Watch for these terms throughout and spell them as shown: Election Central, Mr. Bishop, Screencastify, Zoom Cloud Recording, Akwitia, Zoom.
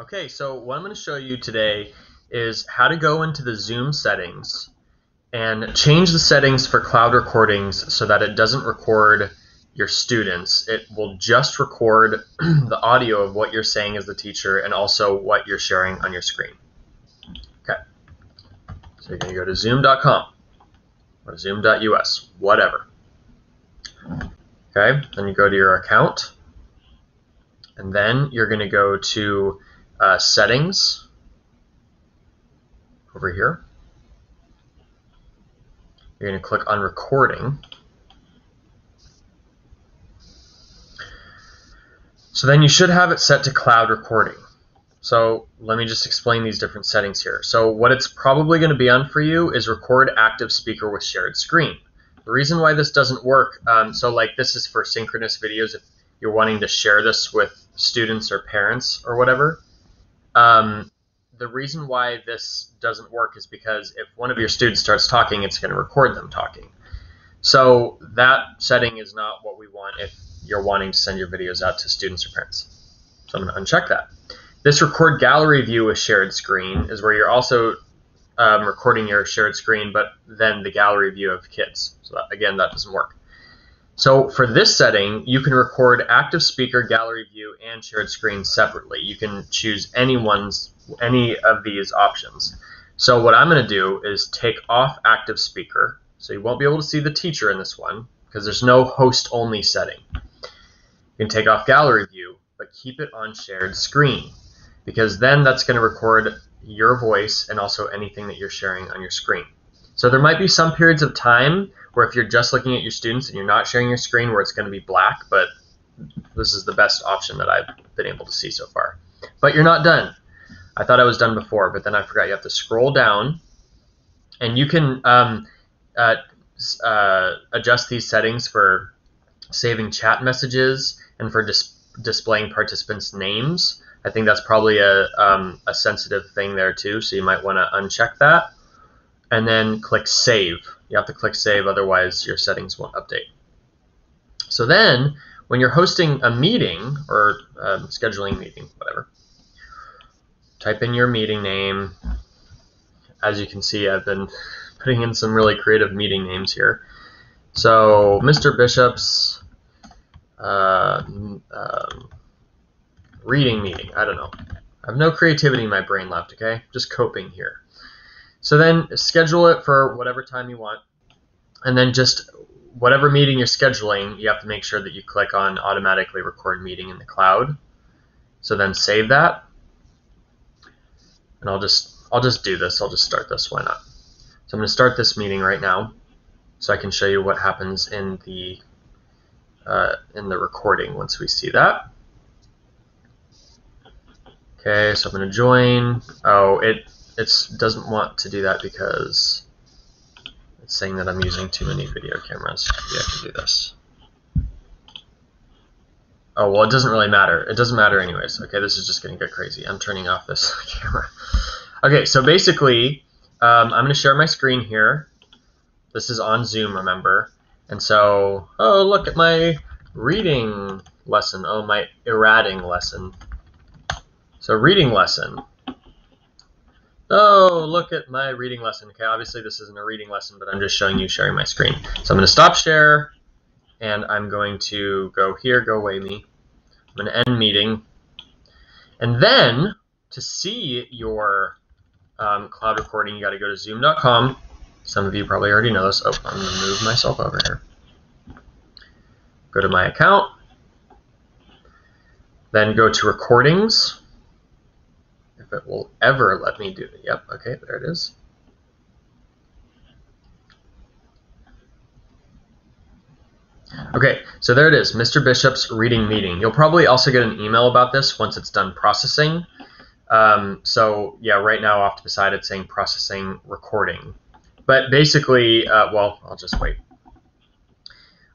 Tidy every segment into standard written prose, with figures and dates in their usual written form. Okay, so what I'm going to show you today is how to go into the Zoom settings and change the settings for cloud recordings so that it doesn't record your students. It will just record the audio of what you're saying as the teacher and also what you're sharing on your screen. Okay, so you're going to go to zoom.com or zoom.us, whatever. Okay, then you go to your account and then you're going to go to settings over here. You're going to click on recording. So then you should have it set to cloud recording. So let me just explain these different settings here. So what it's probably going to be on for you is record active speaker with shared screen. The reason why this doesn't work, so like this is for synchronous videos if you're wanting to share this with students or parents or whatever. The reason why this doesn't work is because if one of your students starts talking, it's going to record them talking. So that setting is not what we want if you're wanting to send your videos out to students or parents. So I'm going to uncheck that. This record gallery view with shared screen is where you're also recording your shared screen, but then the gallery view of kids. So that, again, that doesn't work. So for this setting, you can record active speaker, gallery view, and shared screen separately. You can choose any of these options. So what I'm going to do is take off active speaker. So you won't be able to see the teacher in this one because there's no host-only setting. You can take off gallery view, but keep it on shared screen because then that's going to record your voice and also anything that you're sharing on your screen. So there might be some periods of time where if you're just looking at your students and you're not sharing your screen where it's going to be black, but this is the best option that I've been able to see so far. But you're not done. I thought I was done before, but then I forgot you have to scroll down and you can adjust these settings for saving chat messages and for displaying participants' names. I think that's probably a sensitive thing there too, so you might want to uncheck that. And then click save. You have to click save, otherwise your settings won't update. So then, when you're hosting a meeting, or scheduling a meeting, whatever, type in your meeting name. As you can see, I've been putting in some really creative meeting names here. So, Mr. Bishop's reading meeting, I don't know. I have no creativity in my brain left, okay? Just coping here. So then schedule it for whatever time you want, and then just whatever meeting you're scheduling, you have to make sure that you click on automatically record meeting in the cloud. So then save that, and I'll just do this. I'll just start this. Why not? So I'm going to start this meeting right now, so I can show you what happens in the recording once we see that. Okay, so I'm going to join. Oh, it doesn't want to do that because it's saying that I'm using too many video cameras. Yeah, I can do this. Oh, well, it doesn't really matter. It doesn't matter anyways. Okay, this is just going to get crazy. I'm turning off this camera. Okay, so basically, I'm going to share my screen here. This is on Zoom, remember. And so, oh, look at my reading lesson. Oh, my errating lesson. So reading lesson. Oh, look at my reading lesson. Okay, obviously this isn't a reading lesson, but I'm just showing you sharing my screen. So I'm going to stop share, and I'm going to go here, go away me. I'm going to end meeting. And then, to see your cloud recording, you got to go to zoom.com. Some of you probably already know this. Oh, I'm going to move myself over here. Go to my account. Then go to recordings. If it will ever let me do it. Yep, okay, there it is. Okay, so there it is, Mr. Bishop's reading meeting. You'll probably also get an email about this once it's done processing. So yeah, right now off to the side it's saying processing recording. But basically, well, I'll just wait.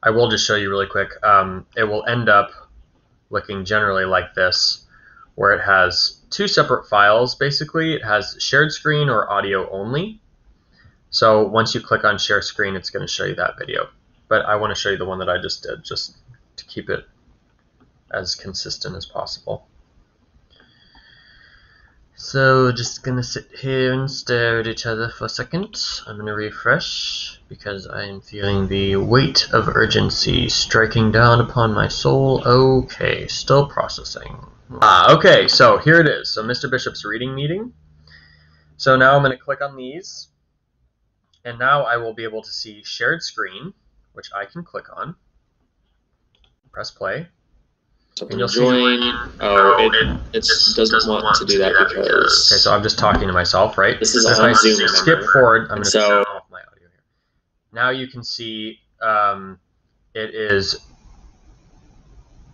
I will just show you really quick. It will end up looking generally like this, where it has two separate files, basically. It has shared screen or audio only. So once you click on share screen, it's going to show you that video. But I want to show you the one that I just did, just to keep it as consistent as possible. So we're just gonna sit here and stare at each other for a second. I'm gonna refresh because I am feeling the weight of urgency striking down upon my soul. Okay, still processing. Okay, so here it is. So Mr. Bishop's reading meeting. So now I'm gonna click on these, and now I will be able to see shared screen, which I can click on. Press play. So and you'll join. It doesn't want to do that because. Okay, so I'm just talking to myself, right? This is on Zoom. Skip forward. I'm going to turn off my audio here. Now you can see it is.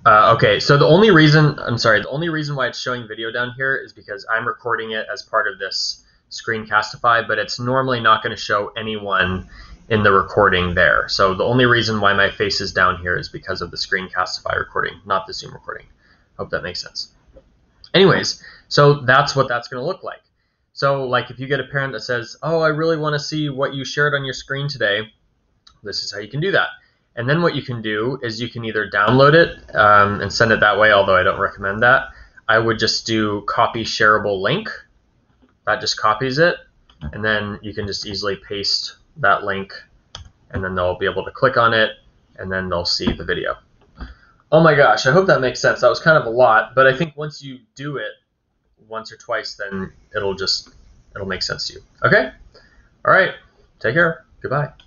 Okay, so the only reason the only reason why it's showing video down here is because I'm recording it as part of this Screencastify, but it's normally not going to show anyone in the recording there. So the only reason why my face is down here is because of the Screencastify recording, not the Zoom recording. Hope that makes sense. Anyways, so that's what that's going to look like. So like if you get a parent that says, oh, I really want to see what you shared on your screen today, this is how you can do that. And then what you can do is you can either download it and send it that way, although I don't recommend that. I would just do copy shareable link. That just copies it. And then you can just easily paste that link, and then they'll be able to click on it, and then they'll see the video. Oh my gosh, I hope that makes sense. That was kind of a lot, but I think once you do it once or twice, then it'll make sense to you. Okay? All right. Take care. Goodbye.